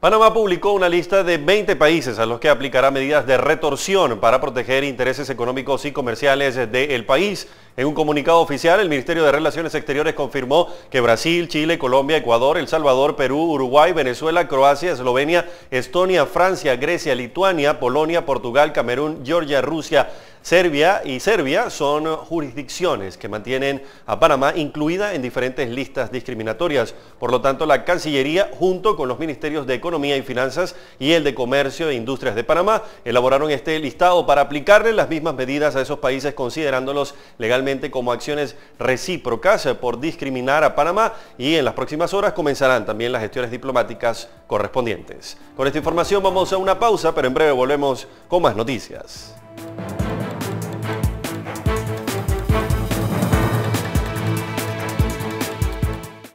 Panamá publicó una lista de 20 países a los que aplicará medidas de retorsión para proteger intereses económicos y comerciales del país. En un comunicado oficial, el Ministerio de Relaciones Exteriores confirmó que Brasil, Chile, Colombia, Ecuador, El Salvador, Perú, Uruguay, Venezuela, Croacia, Eslovenia, Estonia, Francia, Grecia, Lituania, Polonia, Portugal, Camerún, Georgia, Rusia, Serbia son jurisdicciones que mantienen a Panamá incluida en diferentes listas discriminatorias. Por lo tanto, la Cancillería, junto con los Ministerios de Economía y Finanzas y el de Comercio e Industrias de Panamá, elaboraron este listado para aplicarle las mismas medidas a esos países, considerándolos legalmente como acciones recíprocas por discriminar a Panamá, y en las próximas horas comenzarán también las gestiones diplomáticas correspondientes. Con esta información vamos a una pausa, pero en breve volvemos con más noticias.